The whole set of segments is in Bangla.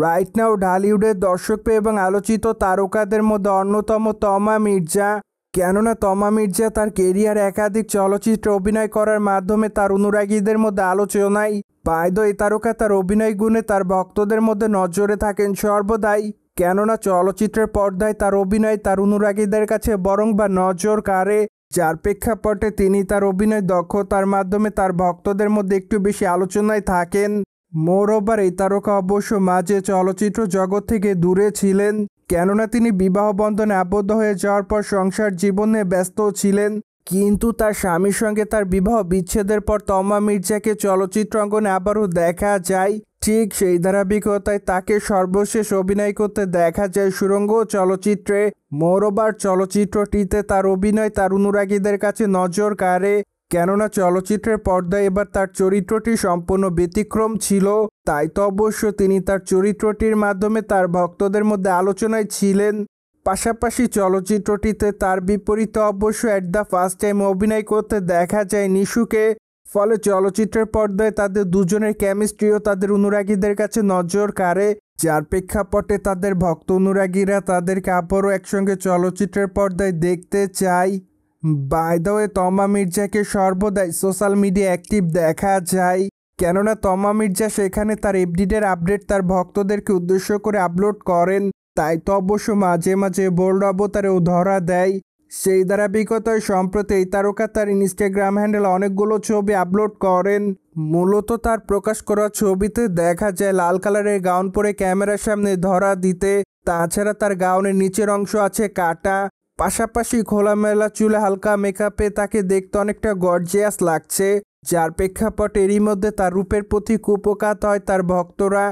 রাইট নাও ঢালিউডের দর্শকপ্রিয় এবং আলোচিত তারকাদের মধ্যে অন্যতম তমা মির্জা। কেননা তমা মির্জা তার কেরিয়ার একাধিক চলচ্চিত্রে অভিনয় করার মাধ্যমে তার অনুরাগীদের মধ্যে আলোচনায় বায়দ। এই তারকা তার অভিনয় গুণে তার ভক্তদের মধ্যে নজরে থাকেন সর্বদাই। কেননা চলচ্চিত্রের পর্দায় তার অভিনয় তার অনুরাগীদের কাছে বরং বা নজর কাড়ে, যার প্রেক্ষাপটে তিনি তার অভিনয় দক্ষতার মাধ্যমে তার ভক্তদের মধ্যে একটু বেশি আলোচনায় থাকেন। মোরওভার এই তারকা অবশ্য মাঝে চলচ্চিত্র জগৎ থেকে দূরে ছিলেন, কেননা তিনি বিবাহ বন্ধনে আবদ্ধ হয়ে যাওয়ার পর সংসার জীবনে ব্যস্ত ছিলেন। কিন্তু তার স্বামীর সঙ্গে তার বিবাহ বিচ্ছেদের পর তমা মির্জাকে চলচ্চিত্র অঙ্গনে আবারও দেখা যায়। ঠিক সেই ধারাবাহিকতায় তাকে সর্বশেষ অভিনয় করতে দেখা যায় সুরঙ্গ চলচ্চিত্রে। মোরওভার চলচ্চিত্রটিতে তার অভিনয় তার অনুরাগীদের কাছে নজর কাড়ে। কেননা চলচ্চিত্রের পর্দায় এবার তার চরিত্রটি সম্পূর্ণ ব্যতিক্রম ছিল, তাই তো অবশ্য তিনি তার চরিত্রটির মাধ্যমে তার ভক্তদের মধ্যে আলোচনায় ছিলেন। পাশাপাশি চলচ্চিত্রটিতে তার বিপরীতে অবশ্য অ্যাট দ্য ফার্স্ট টাইম অভিনয় করতে দেখা যায় নিশুকে। ফলে চলচ্চিত্রের পর্দায় তাদের দুজনের কেমিস্ট্রিও তাদের অনুরাগীদের কাছে নজর কাড়ে, যার প্রেক্ষাপটে তাদের ভক্ত অনুরাগীরা তাদেরকে আবারও একসঙ্গে চলচ্চিত্রের পর্দায় দেখতে চায়। বাই দ্য ওয়ে তমা মির্জাকে সর্বদাই সোশ্যাল মিডিয়া অ্যাক্টিভ দেখা যায়। কেননা তমা মির্জা সেখানে তার এফডির আপডেট তার ভক্তদেরকে উদ্দেশ্য করে আপলোড করেন, তাই তো অবশ্য মাঝে মাঝে বোল্ড অবতারেও ধরা দেয়। সেই ধারাবাহিকতায় সম্প্রতি এই তারকা তার ইনস্টাগ্রাম হ্যান্ডেল অনেকগুলো ছবি আপলোড করেন। মূলত তার প্রকাশ করা ছবিতে দেখা যায় লাল কালারের গাউন পরে ক্যামেরার সামনে ধরা দিতে। তাছাড়া তার গাউনের নিচের অংশ আছে কাটা, পাশাপাশি খোলামেলা চুলে হালকা মেকআপে তাকে দেখতে অনেকটা গর্জিয়াস লাগছে, যার প্রেক্ষাপটে এরই মধ্যে তার রূপের প্রতি কুপোকাত হয় তার ভক্তরা।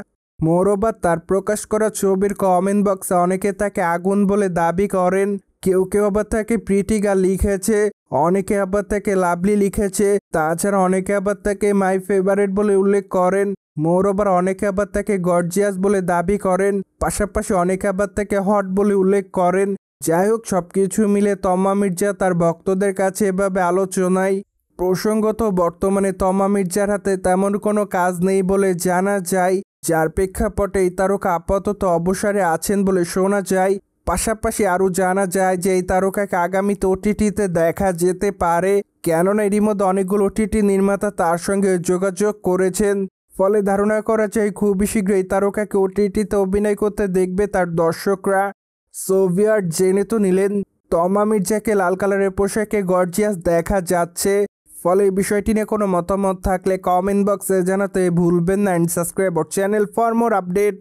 মোরওভার তার প্রকাশ করা ছবির কমেন্ট বক্সে অনেকে তাকে আগুন বলে দাবি করেন, কেউ কেউ আবার তাকে প্রিটিগা লিখেছে, অনেকে আবার তাকে লাভলি লিখেছে, তাছাড়া অনেকে আবার তাকে মাই ফেভারিট বলে উল্লেখ করেন। মোরওভার অনেকে আবার তাকে গর্জিয়াস বলে দাবি করেন, পাশাপাশি অনেকে আবার তাকে হট বলে উল্লেখ করেন। যাই হোক, সবকিছু মিলে তমা মির্জা তার ভক্তদের কাছে এভাবে আলোচনায়। প্রসঙ্গত বর্তমানে তমা মির্জার হাতে তেমন কোনো কাজ নেই বলে জানা যায়, যার প্রেক্ষাপটে এই তারকা আপাতত অবসরে আছেন বলে শোনা যায়। পাশাপাশি আরও জানা যায় যে এই তারকাকে আগামীতে ওটিটিতে দেখা যেতে পারে। কেননা এরই মধ্যে অনেকগুলো ওটিটি নির্মাতা তার সঙ্গে যোগাযোগ করেছেন, ফলে ধারণা করা যায় খুবই শীঘ্রই এই তারকাকে ওটিটিতে অভিনয় করতে দেখবে তার দর্শকরা। সোভিয়ার জেনে তো নিলেন তমা মির্জাকে লাল কালারের পোশাকে গর্জিয়াস দেখা যাচ্ছে, ফলে এই বিষয়টি নিয়ে কোনো মতামত থাকলে কমেন্ট বক্সে জানাতে ভুলবেন না। And subscribe our channel for more update.